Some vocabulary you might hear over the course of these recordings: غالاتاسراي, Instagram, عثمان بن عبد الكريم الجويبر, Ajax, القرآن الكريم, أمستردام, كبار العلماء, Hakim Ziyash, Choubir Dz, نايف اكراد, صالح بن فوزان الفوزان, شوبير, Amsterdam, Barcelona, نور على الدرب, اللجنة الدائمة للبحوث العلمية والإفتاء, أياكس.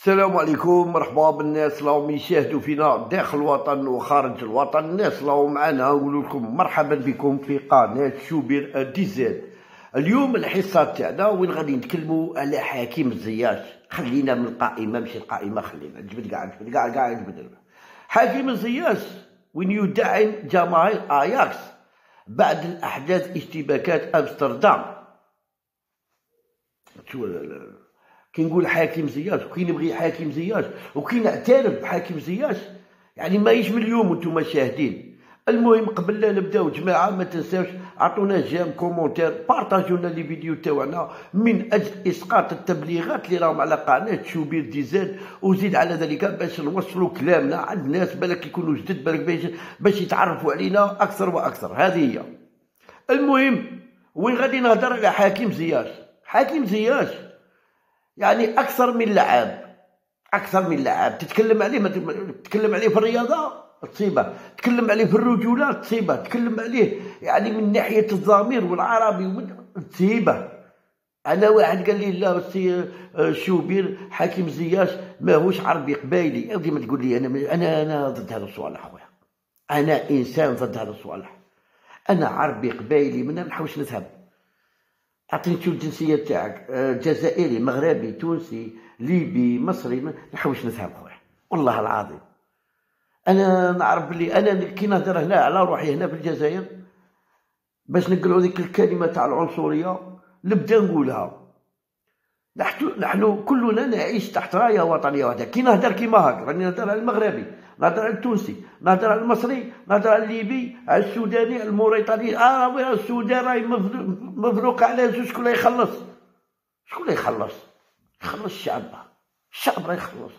السلام عليكم، مرحبا بالناس راهم يشاهدوا فينا داخل الوطن وخارج الوطن. الناس راهم معانا، نقول لكم مرحبا بكم في قناه شوبير ديزيل. اليوم الحصه تاعنا وين غادي نتكلموا على حكيم زياش. خلينا من القائمه، ماشي القائمه، خلينا نجبد كاع حكيم زياش وين يدعم جماهير اياكس بعد الاحداث اشتباكات امستردام. شو كي نقول حكيم زياش وكي نبغي حكيم زياش وكي نعترف بحكيم زياش، يعني ماهيش من اليوم وانتم شاهدين. المهم قبل لا نبداو جماعه ما تنساوش عطونا جيم، كومونتير، بارطاجونا لي فيديو تاعنا من اجل اسقاط التبليغات اللي راهم على قناه شوبير ديزاد، وزيد على ذلك باش نوصلوا كلامنا عند الناس، بالك يكونوا جدد، بالك باش يتعرفوا علينا اكثر واكثر. هذه هي. المهم وين غادي نهضر على حكيم زياش. حكيم زياش يعني اكثر من لعاب. تتكلم عليه في الرياضه تصيبه، تتكلم عليه في الرجوله تصيبه، تتكلم عليه يعني من ناحيه الضمير والعربي تصيبه. انا واحد قال لي لا سي شوبير حكيم زياش ماهوش عربي قبايلي. ديما تقول لي انا ضد هذا الصوالح خويا، انا انسان ضد هذا الصوالح، انا عربي قبايلي، ما نحوش نذهب. عطيني شو الجنسيه تاعك، جزائري، مغربي، تونسي، ليبي، مصري، ما نحوش نفهم خويا والله العظيم. انا نعرف بلي انا كي نهضر هنا على روحي هنا في الجزائر باش نقلعوا ديك الكلمه تاع العنصريه نبدا نقولها. نحن كلنا نعيش تحت رايه وطنيه واحده. كي نهضر كيما هاك راني نهضر على المغربي، نهضر على التونسي، نهضر على المصري، نهضر على الليبي، على السوداني، الموريتاني. السودان راهي مفروق على زوج، شكون اللي يخلص؟ يخلص الشعب راه يخلص.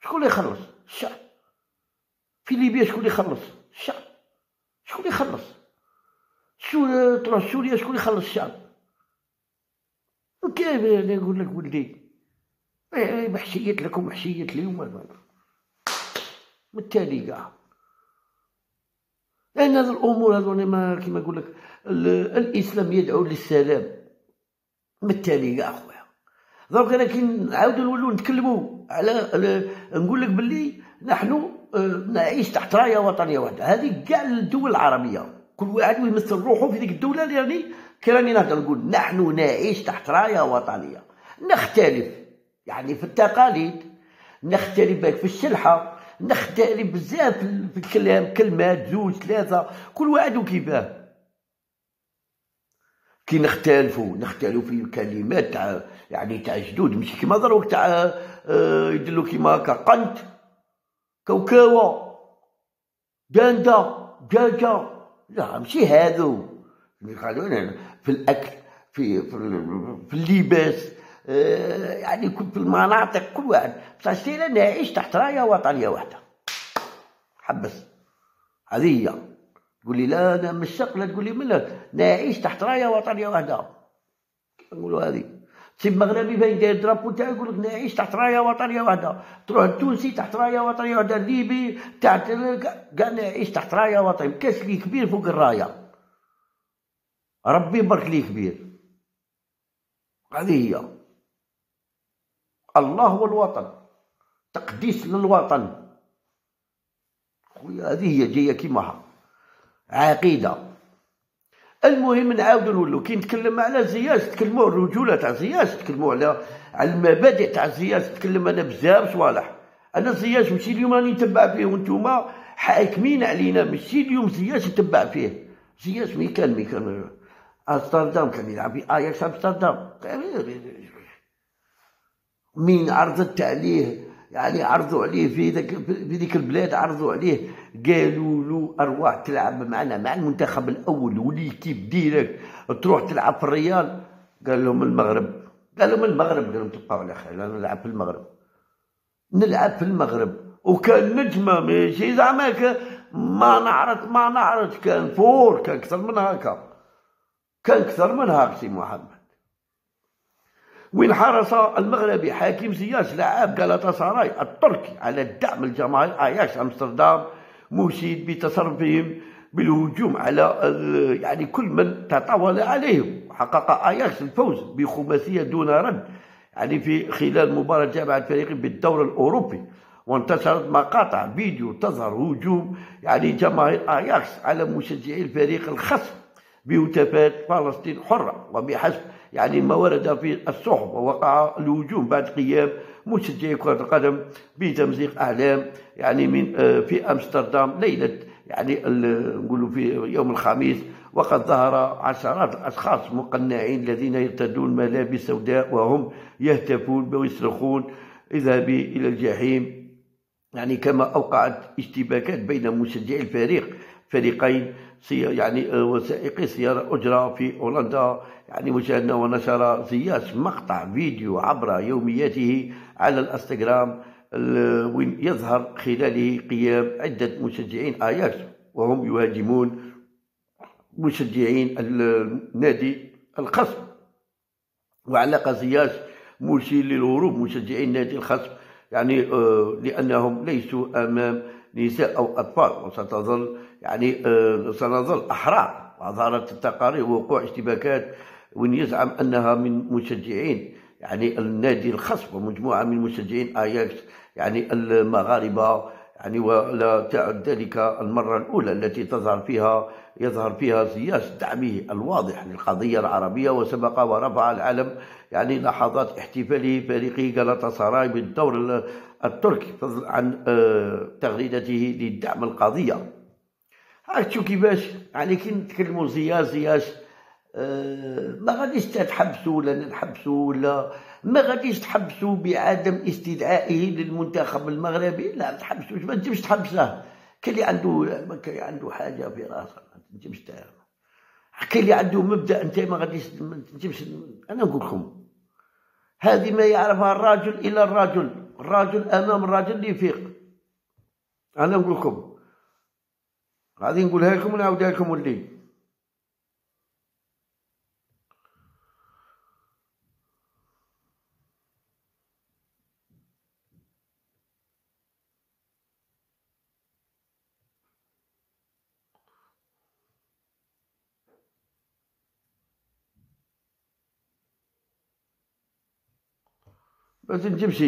شكون اللي يخلص؟ الشعب. في ليبيا شكون اللي يخلص؟ الشعب. شكون اللي يخلص؟ تروح سوريا شكون اللي يخلص الشعب؟ كيف نقول لك ولدي محشيت لكم محشية اليوم بالتالي كاع. لان هذه الامور هذو ما كيما نقول لك الاسلام يدعو للسلام بالتالي كاع خويا. دروك انا كي نعاودو نولو نتكلمو على نقول لك باللي نحن نعيش تحت رايه وطنيه واحده. هذه كاع الدول العربيه كل واحد ويمثل روحه في ديك الدوله. يعني كي راني نهضر نقول نحن نعيش تحت رايه وطنيه، نختلف يعني في التقاليد، نختلف في الشلحه، نختلف بزاف في الكلام، كلمات زوج ثلاثه كل واحد وكيفاه. كي نختلفوا في كلمات تاع يعني تاع جدود، ماشي كيما دروك تاع يدلو كيما هكا قنت، كوكاوه، داندا، دجاجه. لا ماشي هذو في الاكل، في اللباس، يعني كنت في المناطق كل واحد. بصح انا نعيش تحت رايه وطنيه واحده. حبس هذه هي. تقول لي لا انا من الشرق، لا تقول لي من لا، نعيش تحت رايه وطنيه واحده. نقولوا هذه. تصيب مغربي باين داير الدرابو تاعو يقول لك نعيش تحت رايه وطنيه واحده، تروح التونسي تحت رايه وطنيه واحده، الليبي تحت كاع نعيش تحت رايه وطنيه. كاش لي كبير فوق الرايه، ربي برك لي كبير. هذه هي. الله والوطن، تقديس للوطن خويا. هذه هي جايه كيماها عقيده. المهم نعاودو نولو كي نتكلم على زياش نتكلمو على الرجوله تاع زياش، نتكلمو على المبادئ تاع زياش، نتكلم انا بزاف صوالح. انا زياش ماشي اليوم راني نتبع فيه وانتوما حاكمين علينا، ماشي اليوم زياش نتبع فيه. زياش مي كان امستردام كان يلعب في اياكس امستردام، مين عرضت عليه يعني عرضوا عليه في ذيك البلاد، عرضوا عليه قالوا له ارواح تلعب معنا مع المنتخب الاول وليكيب ديريكت تروح تلعب في الريال. قال لهم المغرب قال لهم تبقاو على خير، انا نلعب في المغرب. وكان نجمه ماشي زعما ما نعرف كان فور، كان اكثر من هاك سي محمد. وين حرص المغربي حكيم زياش لاعب غالاتاسراي التركي على الدعم الجماهير اياكس امستردام، مشيد بتصرفهم بالهجوم على يعني كل من تطاول عليهم، وحقق اياكس الفوز بخماسيه دون رد يعني في خلال مباراة جامعة فريقه بالدوري الأوروبي، وانتشرت مقاطع فيديو تظهر هجوم يعني جماهير أياكس على مشجعي الفريق الخصم بهتافات فلسطين حرة. وبحسب يعني ما ورد في الصحف، ووقع الهجوم بعد قيام مشجعي كرة القدم بتمزيق أعلام يعني من في أمستردام ليلة يعني نقولوا في يوم الخميس، وقد ظهر عشرات الأشخاص مقنعين الذين يرتدون ملابس سوداء وهم يهتفون ويصرخون اذهبي إلى الجحيم، يعني كما أوقعت اشتباكات بين مشجعي فريقين يعني وسائقي سيارة أجرة في هولندا. يعني مشاهدنا، ونشر زياش مقطع فيديو عبر يومياته على الانستغرام يظهر خلاله قيام عدة مشجعين أياكس وهم يهاجمون مشجعين النادي الخصم. وعلق زياش مشير للهروب مشجعين النادي الخصم يعني لأنهم ليسوا أمام نساء أو أطفال، وستظل يعني سنظل أحرار. وأظهرت التقارير وقوع اشتباكات ويزعم أنها من مشجعين يعني النادي الخصم ومجموعة من مشجعين أياكس يعني المغاربة، يعني ولا تعد ذلك المرة الأولى التي يظهر فيها زياش دعمه الواضح للقضية العربية، وسبق ورفع العلم يعني لحظات احتفاله فريقه غالاتاسراي بالدور التركي فضلا عن تغريدته لدعم القضية. عرفتوا كيفاش؟ يعني كي نتكلموا زياش ما غاديش تحبسوا ولا نحبسوا ولا ما غاديش تحبسوا بعدم استدعائه للمنتخب المغربي، لا تحبسوش، ما تجيبش تحبسه. كاين اللي عنده حاجه في راسه ما تجيبش تعرف، كاين اللي عنده مبدا انت ما غاديش تجيبش. انا نقول لكم هذه ما يعرفها الرجل الا الرجل امام الرجل اللي يفيق. انا نقول لكم غادي نقولها لكم ونعاودها لكم الليل، ما تنجمش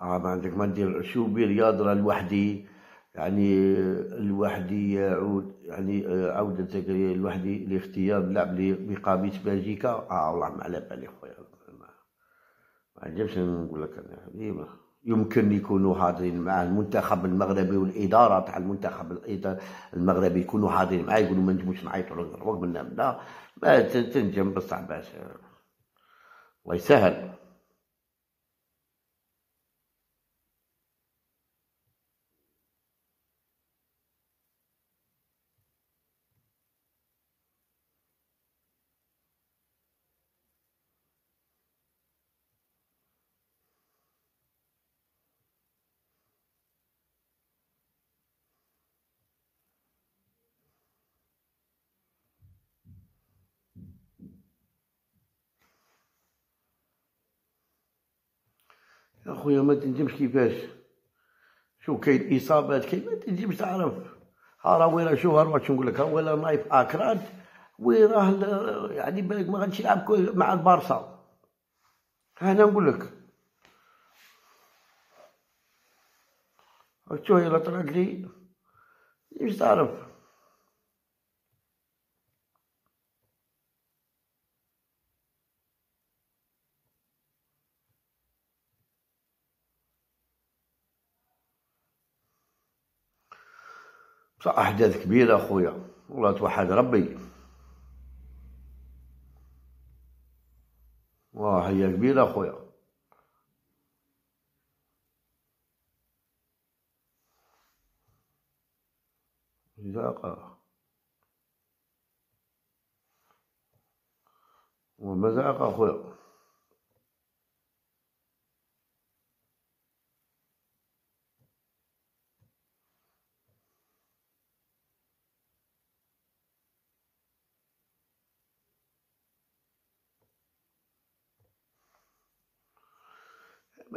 ما عندك ما ندير. شوبير ياضرة لوحدي، يعني لوحدي يعود، يعني عودة زكريا لوحدي لاختيار اللعب بقميص بلجيكا. والله ما على بالي خويا، ما عجبش نقول لك انا ديما يمكن يكونوا حاضرين مع المنتخب المغربي والاداره تاع المنتخب المغربي يكونوا حاضرين معاه، يقولوا ما نجموش نعيطوا له نروق منا لا ما تنجم بصح باش الله يسهل. اخويا ما تنجمش كيفاش، شوف كاين اصابات كاين ما تنجمش تعرف. ها راه وين شوف اروح شنو نقول لك، هو لا نايف اكراد وراه يعني بالك ما غاديش يلعب مع البارسا. انا نقول لك شوف هي لا طلعت لي مش تعرف. بصح احداث كبيره اخويا والله، توحد ربي والله هي كبيره اخويا. زاقه وما زاقه اخويا،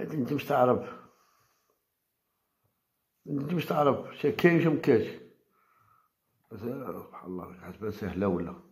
ما تنجمش تعرف، ما تنجمش تعرف كاين ولا مكاينش. سبحان الله، حسبها سهله ولا